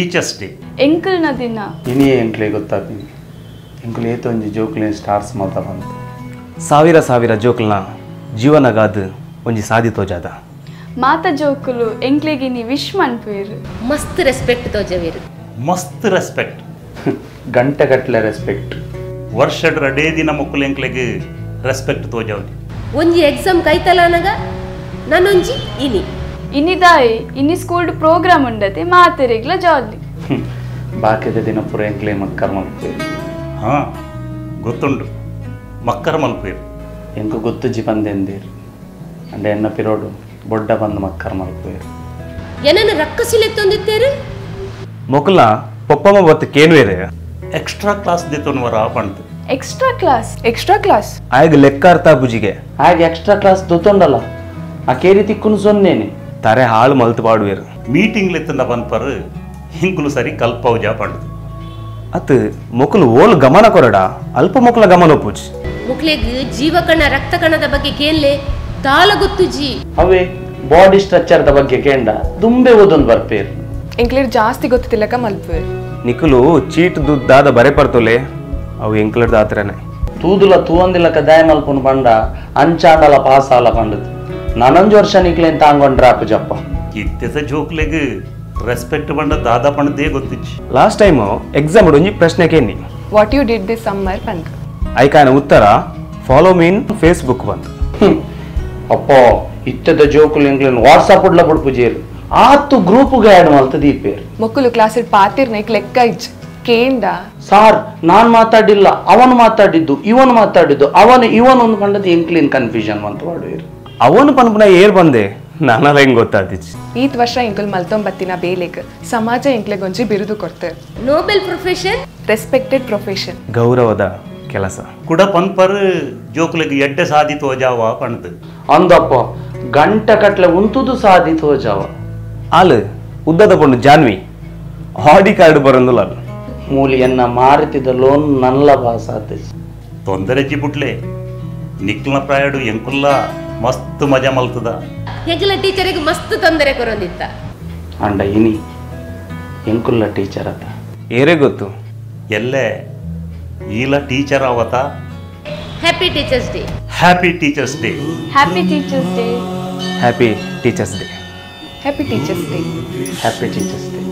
Teachers Day. Enkel na dina. Ini entle gottapi. Enkel eto onji joke le stars malta band. Savira savira joke na jeevana gadu onji sadito jada. Mata jokulu enkle gini wishman piru. Mast respect to javiru. Mast respect. Ganta katle respect. Varshad rade dina mokul enklege respect to javiru. Onji exam kaitala naga. Nanonji ini. Inidai, ini school program undate maate regla jolly. Baaki de dina pura enkle makkar malpe. Ha, gottundu. Makkar malpe. Enko gottu jivan dendir. And enna pirodu bodda band makkar malpe. Yenana rakkasile tondittare? Mokla poppama botte kenvere. Extra class ditonu vara apante. Extra class. Extra class. Aage lekkarta bujige. Aage extra class dotondala. Akeri tikkunu sonnene. तारे हाल मलत पाड़ वेर meeting लेते नवन पर हिंगुलु सारी कल्पाव जा पड़ अत मोकल वोल गमना कोरड़ा अल्प मोकला गमनो पूछ मोकले जीव कणा रक्त कणा दबके केनले ताल गुत्तु जी अवे बॉडी स्ट्रक्चर दबके केंडा दुंबे ओदन बरपेर इंक्लेर ಜಾಸ್ತಿ ಗೊತ್ತಿಲ್ಲಕ ಮಲ್ಪೇರ್ ನಿಕಲು ಚೀಟ್ ದುದ್ದಾದ ಬರೆ ಪರ್ತೋಲೆ ಅವ ಇಂಕ್ಲರ್ ದಾತ್ರನೆ ತೂದುಲ ತೂವಂದಿಲ್ಲ ಕದಾಯ ಮಲ್ಪುನ ಬಂಡ ಅಂಚಾಡಲ ಪಾಸಾಲ ಬಂಡದು Nanan Jorshan England Tango and Rapu Japa. It is a joke leg, respect to Vanda Dada Pandey Gotich. Last time, exam Runji Prashnakeni. What you did this summer, Pank? I can Uttara, follow me in Facebook one. Apo, it is a joke England, WhatsApp would love to jail. Atu group who had Malta deep air. Mokulu class at Pathir Nick Lekaj. Kenda. Sir, Nan Mata Dilla, Avan Mata Didu, Ivan Mata Didu, Avan Ivan on Panda the England confusion one word. ಅವನು ಪನಪನ air ಬಂದೆ ನಾನಲ್ಲ ಹೆಂಗ್ ಗೊತ್ತಾದಿಚ್ ಈತ್ ವರ್ಷ ಇಂಕಲ್ ಮಲ್ತಂ ಬತ್ತಿನ ಬೇಲೆಗ್ ಸಮಾಜ ಇಂಕ್ಲೆ ಗೊಂಚಿ ಬಿರುದು ಕೊರ್ತೆ ನೋಬೆಲ್ ಪ್ರೊಫೆಷನ್ ರೆಸ್ಪೆಕ್ಟೆಡ್ ಪ್ರೊಫೆಷನ್ ಗೌರವದ ಕೆಲಸ ಕೂಡ ಪನ್ಪರ್ ಜೋಕ್ಲೆಗೆ ಎಡ್ಡೆ ಸಾಧಿತ ಹೋಜಾವ ಪಣದು ಅಂದಪ್ಪ ಗಂಟ ಕಟ್ಲೆ ಉಂತುದು ಸಾಧಿತ ಹೋಜಾವ ಆಲ್ ಉದ್ದದ ಪೊಂಡು ಜಾನ್ವಿ ಆಡಿ ಕಾರ್ಡ್ ಬರಂದುಲ ಮೂಲಿಯನ್ನ ಮಾರುತ್ತಿದ ಲೋನ್ ನನ್ನಲ ಬಾಸಾತೆ ತೊಂದರೆ ಜಿಬುಟ್ಲೆ ನಿಕ್ಲನ ಪ್ರಾಯಡು ಎಂಕುಲ್ಲ ಮಸ್ತ್ ಮಜಾ ಮಲ್ತದ ಹೆಗಲ ಟೀಚರಿಗೆ ಮಸ್ತ್ ತೊಂದರೆ ಕೊರೊಂದಿತ್ತ ಅಂಡ ಇನಿ ಎಂಕುಲ್ಲ ಟೀಚರ್ ಅತ ಏರೆ ಗೊತ್ತು ಎಲ್ಲೆ ಈಲ ಟೀಚರ್ ಅವತ happy teachers day happy teachers day happy teachers day happy teachers day happy teachers day happy teachers day